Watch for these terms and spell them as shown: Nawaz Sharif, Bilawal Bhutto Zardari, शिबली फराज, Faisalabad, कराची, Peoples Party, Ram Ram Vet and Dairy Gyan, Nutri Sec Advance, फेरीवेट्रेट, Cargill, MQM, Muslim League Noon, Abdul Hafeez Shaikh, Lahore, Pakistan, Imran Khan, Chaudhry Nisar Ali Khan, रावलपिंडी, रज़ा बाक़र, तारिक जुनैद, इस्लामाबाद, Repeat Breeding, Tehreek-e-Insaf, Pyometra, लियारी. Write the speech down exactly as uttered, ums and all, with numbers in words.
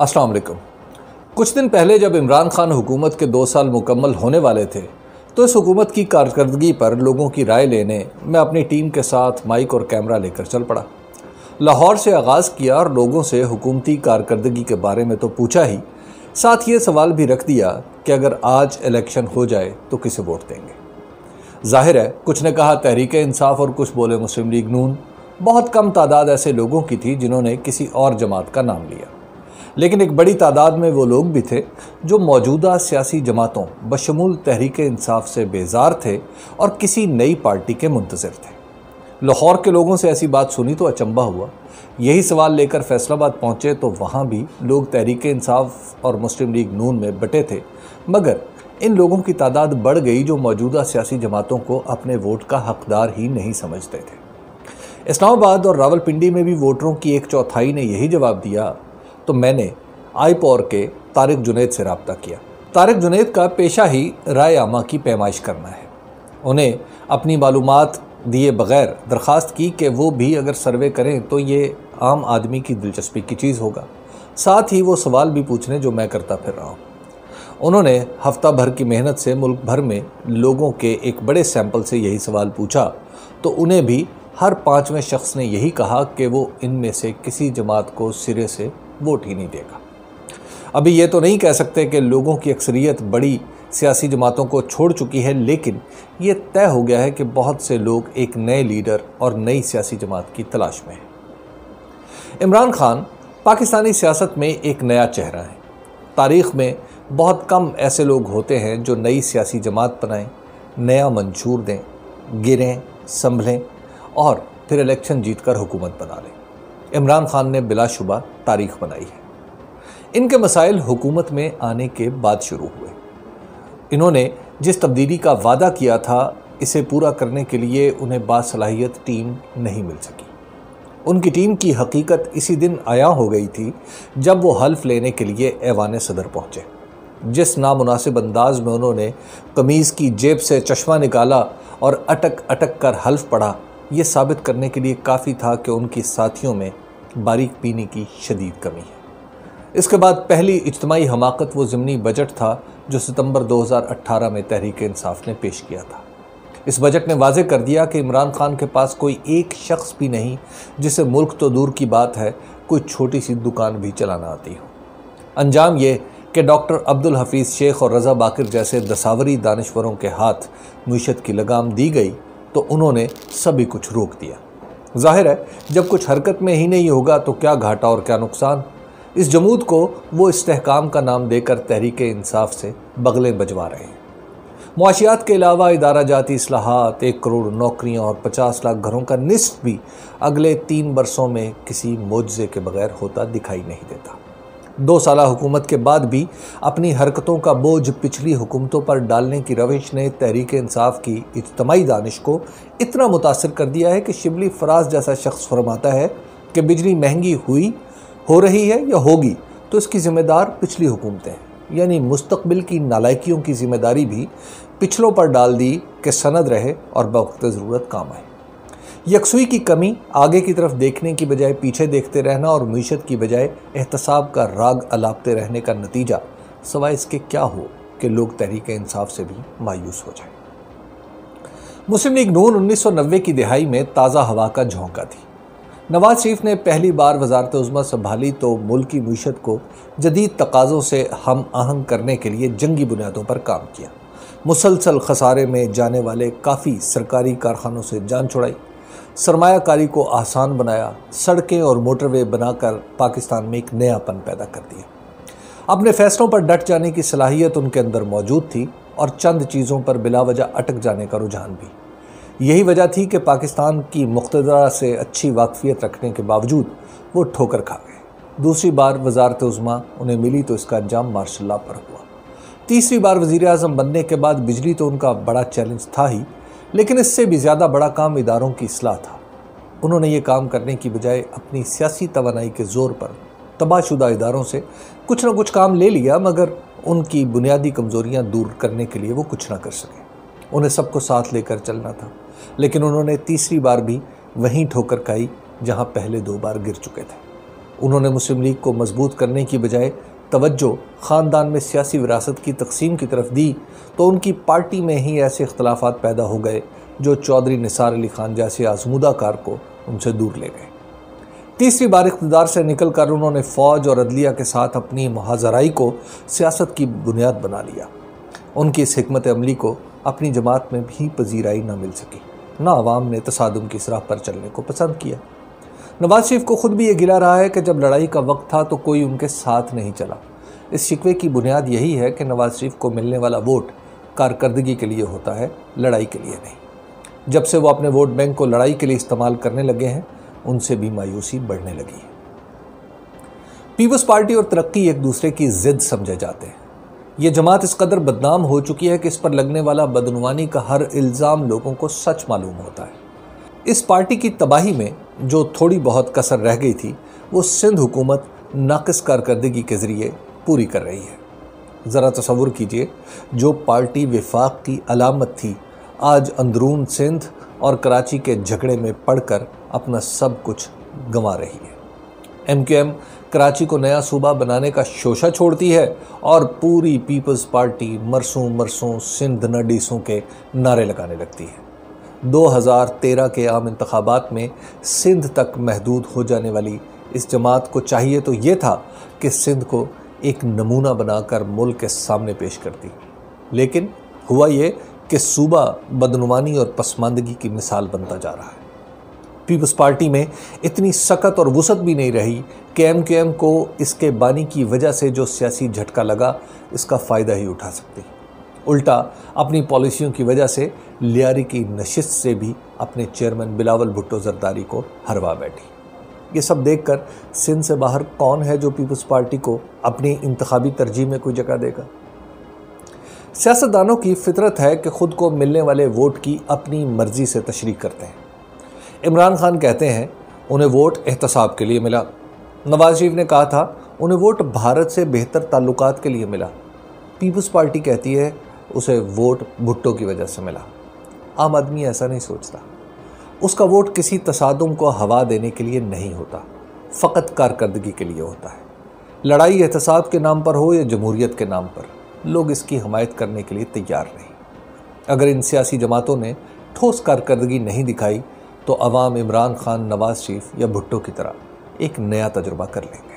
अस्सलाम वालेकुम। कुछ दिन पहले जब इमरान खान हुकूमत के दो साल मुकम्मल होने वाले थे तो इस हुकूमत की कारकर्दगी पर लोगों की राय लेने मैं अपनी टीम के साथ माइक और कैमरा लेकर चल पड़ा। लाहौर से आगाज़ किया और लोगों से हुकूमती कारकर्दगी के बारे में तो पूछा ही, साथ ये सवाल भी रख दिया कि अगर आज इलेक्शन हो जाए तो किसे वोट देंगे। जाहिर है कुछ ने कहा तहरीक-ए-इंसाफ और कुछ बोले मुस्लिम लीग नून। बहुत कम तादाद ऐसे लोगों की थी जिन्होंने किसी और जमात का नाम लिया, लेकिन एक बड़ी तादाद में वो लोग भी थे जो मौजूदा सियासी जमातों बशमूल तहरीक-ए-इंसाफ से बेजार थे और किसी नई पार्टी के मुंतज़िर थे। लाहौर के लोगों से ऐसी बात सुनी तो अचंभा हुआ। यही सवाल लेकर फैसलाबाद पहुँचे तो वहाँ भी लोग तहरीक-ए-इंसाफ और मुस्लिम लीग नून में बटे थे, मगर इन लोगों की तादाद बढ़ गई जो मौजूदा सियासी जमातों को अपने वोट का हकदार ही नहीं समझते थे। इस्लामाबाद और रावलपिंडी में भी वोटरों की एक चौथाई ने यही जवाब दिया तो मैंने आई पौर के तारिक जुनैद से रब्ता किया। तारिक जुनैद का पेशा ही राय आमा की पैमाइश करना है। उन्हें अपनी मालूमात दिए बगैर दरख्वास्त की कि वो भी अगर सर्वे करें तो ये आम आदमी की दिलचस्पी की चीज़ होगा, साथ ही वो सवाल भी पूछने जो मैं करता फिर रहा हूँ। उन्होंने हफ्ता भर की मेहनत से मुल्क भर में लोगों के एक बड़े सैंपल से यही सवाल पूछा तो उन्हें भी हर पाँचवें शख्स ने यही कहा कि वो इनमें से किसी जमात को सिरे से वोट ही नहीं देगा। अभी ये तो नहीं कह सकते कि लोगों की अक्सरियत बड़ी सियासी जमातों को छोड़ चुकी है, लेकिन ये तय हो गया है कि बहुत से लोग एक नए लीडर और नई सियासी जमात की तलाश में हैं। इमरान खान पाकिस्तानी सियासत में एक नया चेहरा है। तारीख़ में बहुत कम ऐसे लोग होते हैं जो नई सियासी जमात बनाएं, नया मंशूर दें, गिरें, संभलें और फिर इलेक्शन जीतकर हुकूमत बना लें। इमरान खान ने बिलाशुबा तारीख बनाई है। इनके मसाइल हुकूमत में आने के बाद शुरू हुए। इन्होंने जिस तब्दीली का वादा किया था इसे पूरा करने के लिए उन्हें बासलाहियत टीम नहीं मिल सकी। उनकी टीम की हकीकत इसी दिन आया हो गई थी जब वो हल्फ लेने के लिए ऐवान सदर पहुँचे। जिस नामुनासिब अंदाज में उन्होंने कमीज़ की जेब से चश्मा निकाला और अटक अटक कर हल्फ पढ़ा, ये साबित करने के लिए काफ़ी था कि उनकी साथियों में बारीक पीने की शदीद कमी है। इसके बाद पहली इज्तमाई हमाकत वो ज़िमनी बजट था जो सितंबर दो हज़ार अठारह में तहरीक-ए-इंसाफ ने पेश किया था। इस बजट ने वाजे कर दिया कि इमरान खान के पास कोई एक शख्स भी नहीं जिसे मुल्क तो दूर की बात है कोई छोटी सी दुकान भी चलाना आती हो। अंजाम ये कि डॉक्टर अब्दुल हफीज़ शेख और रज़ा बाक़र जैसे दसावरी दानश्वरों के हाथ मीशत की लगाम दी गई तो उन्होंने सभी कुछ रोक दिया। जाहिर है जब कुछ हरकत में ही नहीं होगा तो क्या घाटा और क्या नुकसान। इस जमूद को वो इस्तेहकाम का नाम देकर तहरीक-ए-इंसाफ से बगलें बजवा रहे हैं। मुआशियात के अलावा इदारा जाती इस्लाहात, एक करोड़ नौकरियां और पचास लाख घरों का निस्फ भी अगले तीन बरसों में किसी मोजज़े के बगैर होता दिखाई नहीं देता। दो साला हुकूमत के बाद भी अपनी हरकतों का बोझ पिछली हुकूमतों पर डालने की रविश ने तहरीक-ए-इंसाफ की इज्तमाई दानिश को इतना मुतासर कर दिया है कि शिबली फराज जैसा शख्स फरमाता है कि बिजली महंगी हुई, हो रही है या होगी तो इसकी ज़िम्मेदार पिछली हुकूमतें हैं, यानी मुस्तकबिल की नालायकियों की जिम्मेदारी भी पिछलों पर डाल दी कि सनद रहे और बवक्त ज़रूरत काम आए। यकसुई की कमी, आगे की तरफ देखने की बजाय पीछे देखते रहना और मीशत की बजाय एहतसाब का राग अलापते रहने का नतीजा सवाए इसके क्या हो कि लोग तहरीक-ए-इंसाफ से भी मायूस हो जाए। मुस्लिम लीग नून उन्नीस सौ नब्बे की दिहाई में ताज़ा हवा का झोंका थी। नवाज शरीफ ने पहली बार वजारत उज़्मा संभाली तो मुल्क की मीशत को जदीद तकाज़ों से हम आहंग करने के लिए जंगी बुनियादों पर काम किया। मुसलसल खसारे में जाने वाले काफ़ी सरकारी कारखानों से जान छुड़ाई, सरमायाकारी को आसान बनाया, सड़कें और मोटरवे बनाकर पाकिस्तान में एक नयापन पैदा कर दिया। अपने फैसलों पर डट जाने की सलाहियत उनके अंदर मौजूद थी और चंद चीज़ों पर बिलावजह अटक जाने का रुझान भी। यही वजह थी कि पाकिस्तान की मुख्तदरा से अच्छी वाकफियत रखने के बावजूद वो ठोकर खा गए। दूसरी बार वजारत उज़्मा उन्हें मिली तो इसका अंजाम मार्शल लॉ पर हुआ। तीसरी बार वज़ीर-ए-आज़म बनने के बाद बिजली तो उनका बड़ा चैलेंज था ही, लेकिन इससे भी ज़्यादा बड़ा काम इदारों की इस्लाह था। उन्होंने ये काम करने की बजाय अपनी सियासी तवानाई के ज़ोर पर तबाहशुदा इदारों से कुछ ना कुछ काम ले लिया, मगर उनकी बुनियादी कमज़ोरियां दूर करने के लिए वो कुछ ना कर सके। उन्हें सबको साथ लेकर चलना था, लेकिन उन्होंने तीसरी बार भी वहीं ठोकर खाई जहां पहले दो बार गिर चुके थे। उन्होंने मुस्लिम लीग को मजबूत करने की बजाय तवज्जो ख़ानदान में सियासी विरासत की तकसीम की तरफ दी तो उनकी पार्टी में ही ऐसे इख्तलाफात पैदा हो गए जो चौधरी निसार अली खान जैसे आजमूदा कार को उनसे दूर ले गए। तीसरी बार इख्तदार से निकल कर उन्होंने फ़ौज और अदलिया के साथ अपनी महाजराई को सियासत की बुनियाद बना लिया। उनकी इस हिकमत अमली को अपनी जमात में भी पजीराई ना मिल सकी, ना आवाम ने तसादुम की सराह पर चलने को पसंद किया। नवाज शरीफ को ख़ुद भी ये गिला रहा है कि जब लड़ाई का वक्त था तो कोई उनके साथ नहीं चला। इस शिकवे की बुनियाद यही है कि नवाज शरीफ को मिलने वाला वोट कारकर्दगी के लिए होता है, लड़ाई के लिए नहीं। जब से वो अपने वोट बैंक को लड़ाई के लिए इस्तेमाल करने लगे हैं, उनसे भी मायूसी बढ़ने लगी है। पीपल्स पार्टी और तरक्की एक दूसरे की ज़िद समझे जाते हैं। ये जमात इस कदर बदनाम हो चुकी है कि इस पर लगने वाला बदनुवानी का हर इल्ज़ाम लोगों को सच मालूम होता है। इस पार्टी की तबाही में जो थोड़ी बहुत कसर रह गई थी वो सिंध हुकूमत नाकिस कारकर्दगी के ज़रिए पूरी कर रही है। ज़रा तसव्वुर कीजिए, जो पार्टी विफाक की अलामत थी आज अंदरून सिंध और कराची के झगड़े में पड़कर अपना सब कुछ गंवा रही है। एम क्यू एम कराची को नया सूबा बनाने का शोशा छोड़ती है और पूरी पीपल्स पार्टी मरसों मरसों सिंध न डीसों के नारे लगाने लगती है। दो हज़ार तेरह के आम इंतखाबात में सिंध तक महदूद हो जाने वाली इस जमात को चाहिए तो ये था कि सिंध को एक नमूना बनाकर मुल्क के सामने पेश करती, लेकिन हुआ ये कि सूबा बदनुमानी और पसमानदगी की मिसाल बनता जा रहा है। पीपल्स पार्टी में इतनी सकत और वसत भी नहीं रही कि एम क्यू एम को इसके बानी की वजह से जो सियासी झटका लगा इसका फ़ायदा ही उठा सकती। उल्टा अपनी पॉलिसियों की वजह से लियारी की नशिस्त से भी अपने चेयरमैन बिलावल भुट्टो जरदारी को हरवा बैठी। ये सब देखकर सिंध से बाहर कौन है जो पीपल्स पार्टी को अपनी इंतखाबी तरजीह में कोई जगह देगा। सियासतदानों की फितरत है कि ख़ुद को मिलने वाले वोट की अपनी मर्जी से तशरीह करते हैं। इमरान खान कहते हैं उन्हें वोट एहतसाब के लिए मिला। नवाज शरीफ ने कहा था उन्हें वोट भारत से बेहतर ताल्लुकात के लिए मिला। पीपल्स पार्टी कहती है उसे वोट भुट्टो की वजह से मिला। आम आदमी ऐसा नहीं सोचता। उसका वोट किसी तसादुम को हवा देने के लिए नहीं होता, फ़कत कारकर्दगी के लिए होता है। लड़ाई एहतसाब के नाम पर हो या जमहूरियत के नाम पर, लोग इसकी हमायत करने के लिए तैयार नहीं। अगर इन सियासी जमातों ने ठोस कारकर्दगी नहीं दिखाई तो अवाम इमरान खान, नवाज शरीफ या भुट्टो की तरह एक नया तजुर्बा कर लेंगे।